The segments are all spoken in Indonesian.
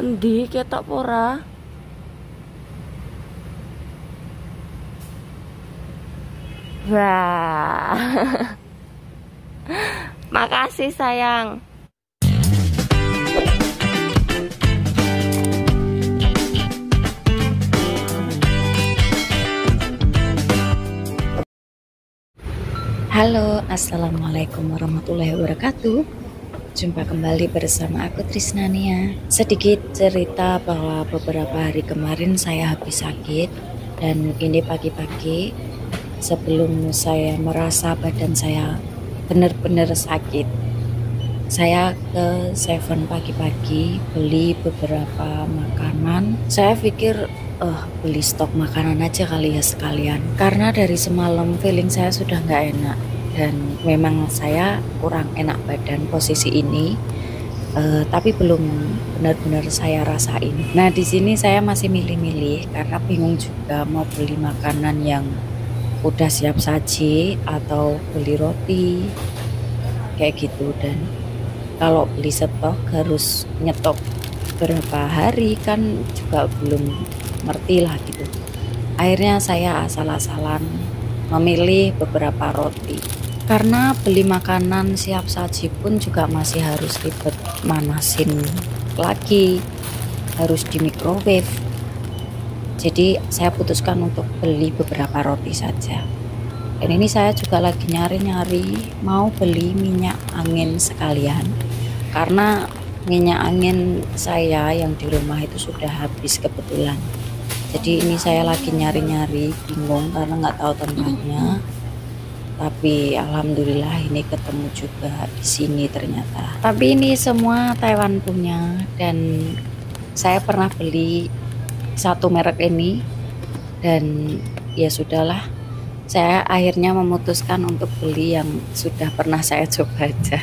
Endi ketok pora? Wah. Makasih sayang. Halo, assalamualaikum warahmatullahi wabarakatuh. Jumpa kembali bersama aku Trisna Nia. Sedikit cerita bahwa beberapa hari kemarin saya habis sakit. Dan ini pagi-pagi sebelum saya merasa badan saya benar-benar sakit, saya ke Seven pagi-pagi beli beberapa makanan. Saya pikir beli stok makanan aja kali ya sekalian, karena dari semalam feeling saya sudah nggak enak dan memang saya kurang enak badan posisi ini, tapi belum benar-benar saya rasain. Nah di sini saya masih milih-milih karena bingung juga mau beli makanan yang udah siap saji atau beli roti kayak gitu, dan kalau beli stok harus nyetok berapa hari kan juga belum ngerti lah gitu. Akhirnya saya asal-asalan memilih beberapa roti, karena beli makanan siap saji pun juga masih harus ribet, manasin lagi, harus di microwave. Jadi saya putuskan untuk beli beberapa roti saja. Dan ini saya juga lagi nyari-nyari mau beli minyak angin sekalian, karena minyak angin saya yang di rumah itu sudah habis kebetulan. Jadi ini saya lagi nyari-nyari, bingung karena nggak tahu tempatnya. Tapi alhamdulillah ini ketemu juga di sini ternyata. Tapi ini semua Taiwan punya, dan saya pernah beli satu merek ini. Dan ya sudahlah, saya akhirnya memutuskan untuk beli yang sudah pernah saya coba aja.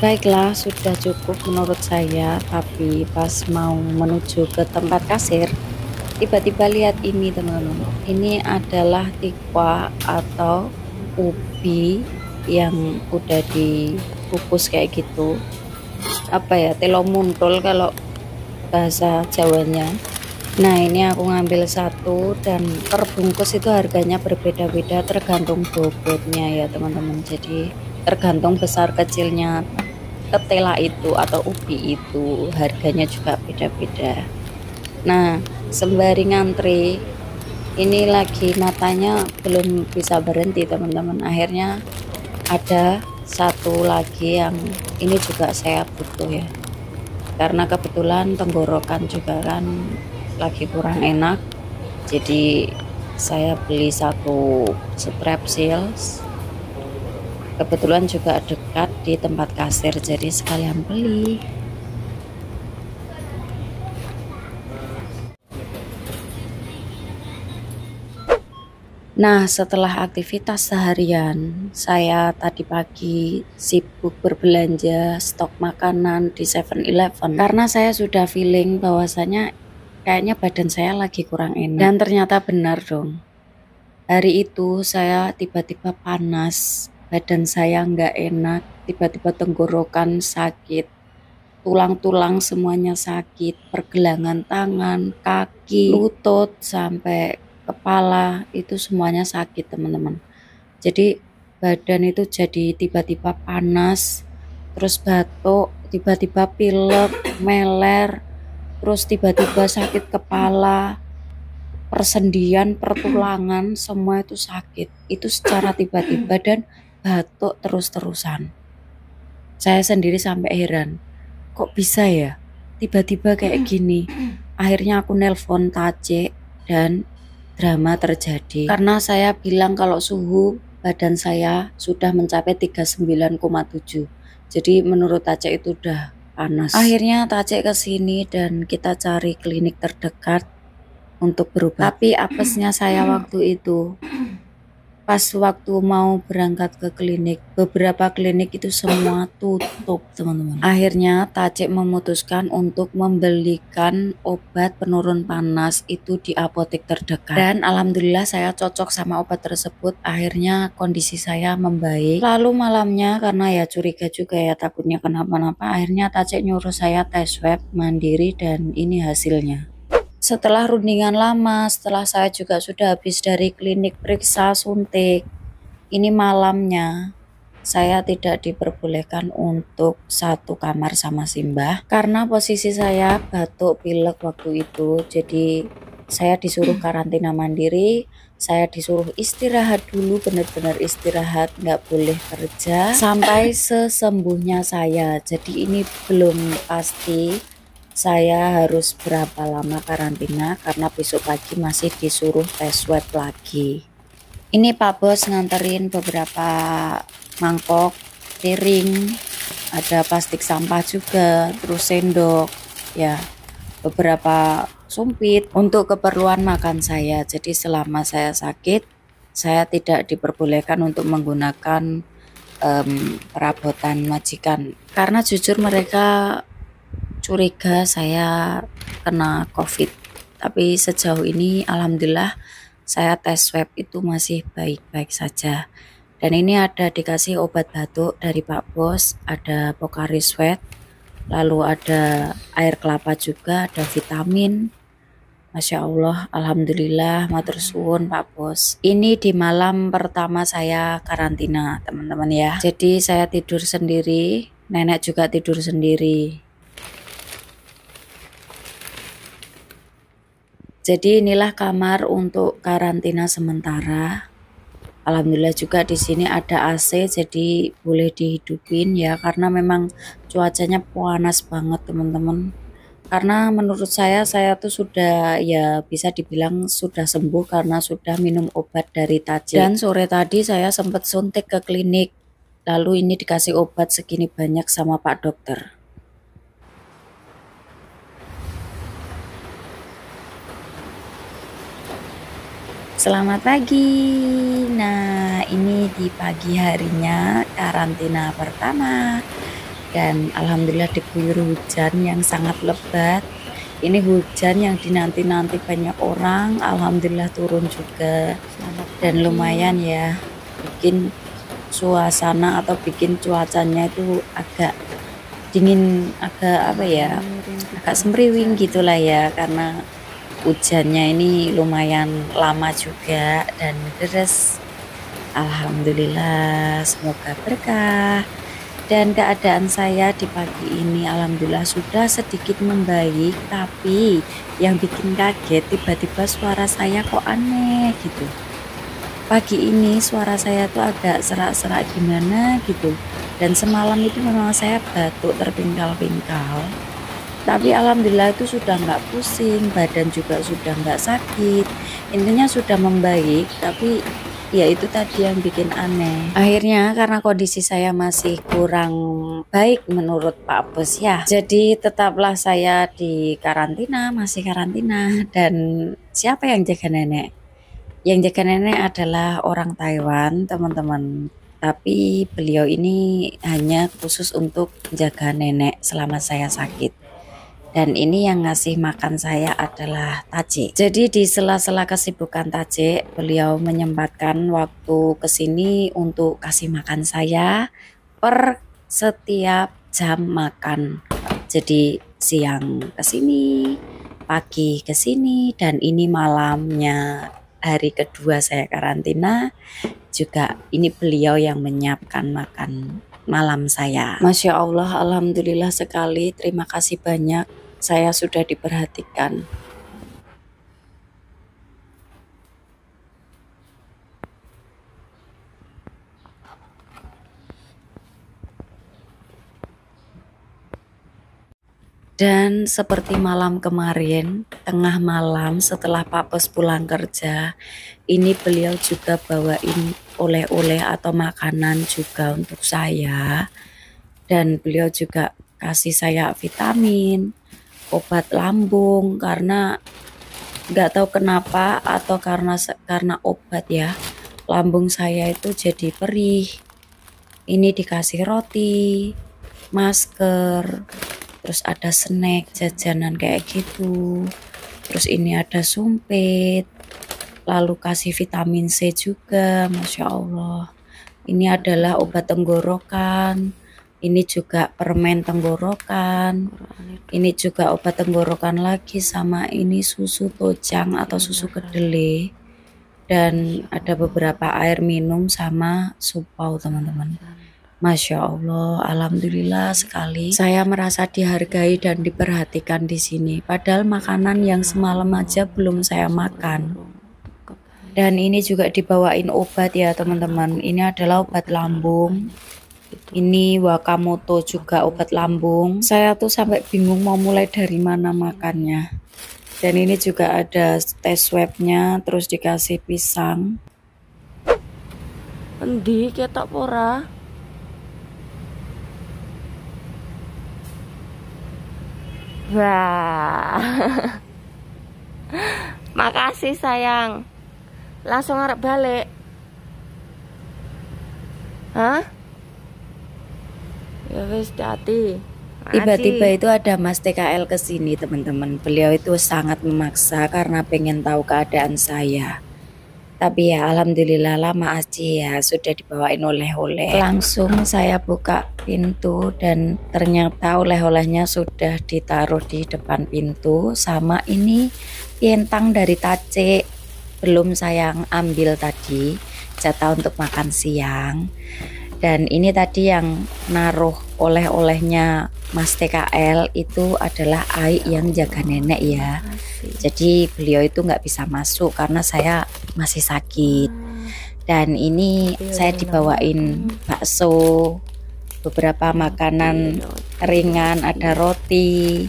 Baiklah, sudah cukup menurut saya. Tapi pas mau menuju ke tempat kasir, tiba-tiba lihat ini teman-teman. Ini adalah tikwa atau ubi yang udah dikukus kayak gitu. Apa ya, telo muntul kalau bahasa Jawanya. Nah ini aku ngambil satu, dan perbungkus itu harganya berbeda-beda tergantung bobotnya ya teman-teman. Jadi tergantung besar kecilnya ketela itu atau ubi itu, harganya juga beda-beda. Nah sembari ngantri ini lagi matanya belum bisa berhenti teman-teman. Akhirnya ada satu lagi yang ini juga saya butuh ya, karena kebetulan tenggorokan juga kan lagi kurang enak. Jadi saya beli satu Strepsils, kebetulan juga dekat di tempat kasir, jadi sekalian beli. Nah setelah aktivitas seharian saya tadi pagi sibuk berbelanja stok makanan di 7-Eleven, karena saya sudah feeling bahwasanya kayaknya badan saya lagi kurang enak. Dan ternyata benar dong, hari itu saya tiba-tiba panas, badan saya nggak enak, tiba-tiba tenggorokan sakit, tulang-tulang semuanya sakit, pergelangan tangan, kaki, lutut, sampai kepala itu semuanya sakit teman-teman. Jadi badan itu jadi tiba-tiba panas, terus batuk, tiba-tiba pilek, meler, terus tiba-tiba sakit kepala, persendian, pertulangan, semua itu sakit. Itu secara tiba-tiba, dan batuk terus-terusan. Saya sendiri sampai heran, kok bisa ya tiba-tiba kayak gini. Akhirnya aku nelpon Tace dan drama terjadi, karena saya bilang kalau suhu badan saya sudah mencapai 39,7. Jadi menurut Tace itu udah panas. Akhirnya Tace kesini dan kita cari klinik terdekat untuk berobat. Tapi apesnya saya waktu itu pas waktu mau berangkat ke klinik, beberapa klinik itu semua tutup teman-teman. Akhirnya Tacik memutuskan untuk membelikan obat penurun panas itu di apotek terdekat, dan alhamdulillah saya cocok sama obat tersebut. Akhirnya kondisi saya membaik. Lalu malamnya, karena ya curiga juga ya, takutnya kenapa-napa, akhirnya Tacik nyuruh saya tes swab mandiri, dan ini hasilnya. Setelah rundingan lama, setelah saya juga sudah habis dari klinik periksa suntik, ini malamnya saya tidak diperbolehkan untuk satu kamar sama Simbah karena posisi saya batuk pilek waktu itu. Jadi saya disuruh karantina mandiri, saya disuruh istirahat dulu, benar-benar istirahat, nggak boleh kerja sampai sesembuhnya saya. Jadi ini belum pasti saya harus berapa lama karantina karena besok pagi masih disuruh tes swab lagi. Ini Pak Bos nganterin beberapa mangkok, piring, ada plastik sampah juga, terus sendok, ya beberapa sumpit untuk keperluan makan saya. Jadi selama saya sakit, saya tidak diperbolehkan untuk menggunakan perabotan majikan karena jujur mereka curiga saya kena COVID. Tapi sejauh ini alhamdulillah saya tes swab itu masih baik-baik saja. Dan ini ada dikasih obat batuk dari Pak Bos, ada Pocari Sweat, lalu ada air kelapa juga, ada vitamin. Masya Allah, alhamdulillah, matur suwun Pak Bos. Ini di malam pertama saya karantina teman-teman ya. Jadi saya tidur sendiri, nenek juga tidur sendiri. Jadi inilah kamar untuk karantina sementara. Alhamdulillah juga di sini ada AC, jadi boleh dihidupin ya karena memang cuacanya panas banget teman-teman. Karena menurut saya tuh sudah ya bisa dibilang sudah sembuh karena sudah minum obat dari Tacik. Dan sore tadi saya sempat suntik ke klinik. Lalu ini dikasih obat segini banyak sama Pak Dokter. Selamat pagi. Nah, ini di pagi harinya karantina pertama dan alhamdulillah diguyur hujan yang sangat lebat. Ini hujan yang dinanti-nanti banyak orang, alhamdulillah turun juga. Dan lumayan ya, bikin suasana atau bikin cuacanya itu agak dingin, agak apa ya, agak semriwing gitulah ya karena hujannya ini lumayan lama juga dan deres. Alhamdulillah semoga berkah. Dan keadaan saya di pagi ini alhamdulillah sudah sedikit membaik, tapi yang bikin kaget tiba-tiba suara saya kok aneh gitu. Pagi ini suara saya tuh agak serak-serak gimana gitu, dan semalam itu memang saya batuk terpingkal-pingkal. Tapi alhamdulillah itu sudah nggak pusing, badan juga sudah nggak sakit, intinya sudah membaik. Tapi ya itu tadi yang bikin aneh. Akhirnya karena kondisi saya masih kurang baik menurut Pak Bos ya, jadi tetaplah saya di karantina, masih karantina. Dan siapa yang jaga nenek? Yang jaga nenek adalah orang Taiwan teman-teman. Tapi beliau ini hanya khusus untuk jaga nenek selama saya sakit. Dan ini yang ngasih makan saya adalah Tacik. Jadi di sela-sela kesibukan Tacik, beliau menyempatkan waktu kesini untuk kasih makan saya per setiap jam makan. Jadi siang kesini, pagi kesini, dan ini malamnya hari kedua saya karantina. Juga ini beliau yang menyiapkan makan malam saya. Masya Allah, alhamdulillah sekali, terima kasih banyak. Saya sudah diperhatikan. Dan seperti malam kemarin, tengah malam setelah Pak Bos pulang kerja, ini beliau juga bawain oleh-oleh atau makanan juga untuk saya. Dan beliau juga kasih saya vitamin, obat lambung, karena nggak tahu kenapa atau karena obat ya. lambung saya itu jadi perih. Ini dikasih roti, masker, terus ada snack, jajanan kayak gitu. Terus ini ada sumpit, lalu kasih vitamin C juga, Masya Allah. Ini adalah obat tenggorokan, ini juga permen tenggorokan, ini juga obat tenggorokan lagi, sama ini susu tojang atau susu kedelai. Dan ada beberapa air minum sama supau, teman-teman. Masya Allah, alhamdulillah sekali. Saya merasa dihargai dan diperhatikan di sini. Padahal makanan yang semalam aja belum saya makan. Dan ini juga dibawain obat ya, teman-teman. Ini adalah obat lambung. Ini Wakamoto juga obat lambung. Saya tuh sampai bingung mau mulai dari mana makannya. Dan ini juga ada tes swabnya, terus dikasih pisang. Endi ketok pora. Wah. Makasih sayang. Langsung arep balik. Hah? Ya wis, hati-hati. Tiba-tiba itu ada Mas TKL ke sini, teman-teman. Beliau itu sangat memaksa karena pengen tahu keadaan saya. Tapi ya alhamdulillah lama Aci ya, sudah dibawain oleh-oleh. Langsung saya buka pintu dan ternyata oleh-olehnya sudah ditaruh di depan pintu. Sama ini kentang dari Tace, belum saya ambil tadi, jatah untuk makan siang. Dan ini tadi yang naruh oleh-olehnya Mas TKL itu adalah Ai yang jaga nenek ya. Jadi beliau itu nggak bisa masuk karena saya masih sakit. Dan ini saya dibawain bakso, beberapa makanan ringan, ada roti,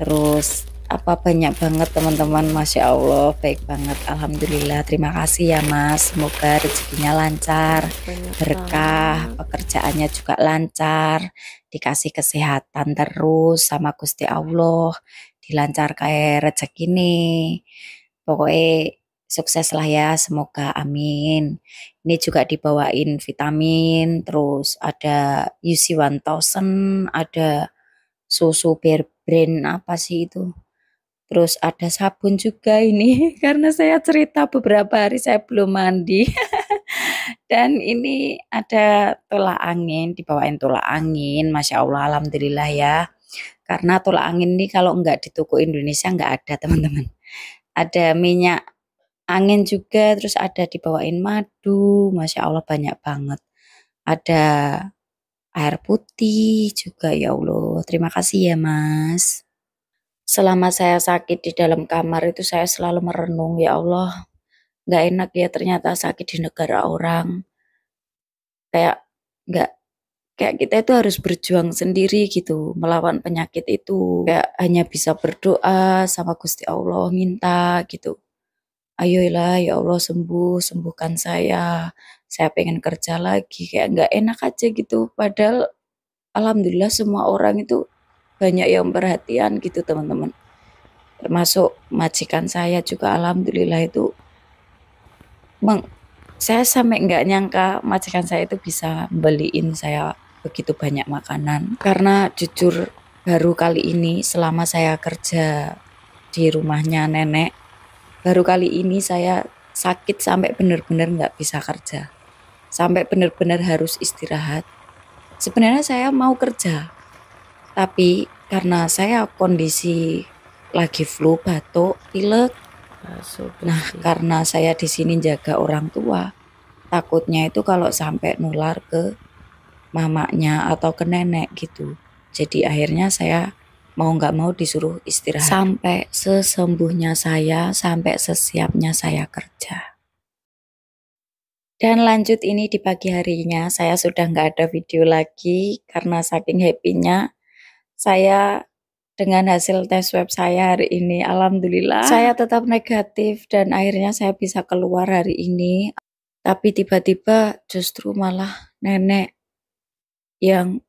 terus banyak banget teman-teman. Masya Allah, baik banget, alhamdulillah. Terima kasih ya Mas, semoga rezekinya lancar, berkah, pekerjaannya juga lancar, dikasih kesehatan terus sama Gusti Allah, dilancar kayak rezeki nih, pokoknya sukses lah ya, semoga, amin. Ini juga dibawain vitamin, terus ada UC1000, ada susu Bear Brand apa sih itu. Terus ada sabun juga ini, karena saya cerita beberapa hari saya belum mandi. Dan ini ada tolak angin, dibawain tolak angin. Masya Allah, alhamdulillah ya. Karena tolak angin ini kalau nggak di toko Indonesia nggak ada, teman-teman. Ada minyak angin juga, terus ada dibawain madu. Masya Allah, banyak banget. Ada air putih juga, ya Allah. Terima kasih ya Mas. Selama saya sakit di dalam kamar itu saya selalu merenung, ya Allah, nggak enak ya ternyata sakit di negara orang. Kayak kita itu harus berjuang sendiri gitu, melawan penyakit itu. Kayak hanya bisa berdoa sama Gusti Allah, minta gitu. Ayolah ya Allah, sembuh, sembuhkan saya pengen kerja lagi. Kayak nggak enak aja gitu, padahal alhamdulillah semua orang itu banyak yang perhatian gitu, teman-teman. Termasuk majikan saya juga, alhamdulillah itu. Saya sampai nggak nyangka majikan saya itu bisa beliin saya begitu banyak makanan. Karena jujur baru kali ini selama saya kerja di rumahnya nenek, baru kali ini saya sakit sampai benar-benar nggak bisa kerja. Sampai benar-benar harus istirahat. Sebenarnya saya mau kerja, tapi karena saya kondisi lagi flu, batuk, pilek. Nah, karena saya di sini jaga orang tua, takutnya itu kalau sampai nular ke mamanya atau ke nenek gitu. Jadi akhirnya saya mau nggak mau disuruh istirahat. Sampai sesembuhnya saya, sampai sesiapnya saya kerja. Dan lanjut ini di pagi harinya, saya sudah nggak ada video lagi karena saking happy-nya. Saya dengan hasil tes swab saya hari ini, alhamdulillah saya tetap negatif dan akhirnya saya bisa keluar hari ini. Tapi tiba-tiba justru malah nenek yang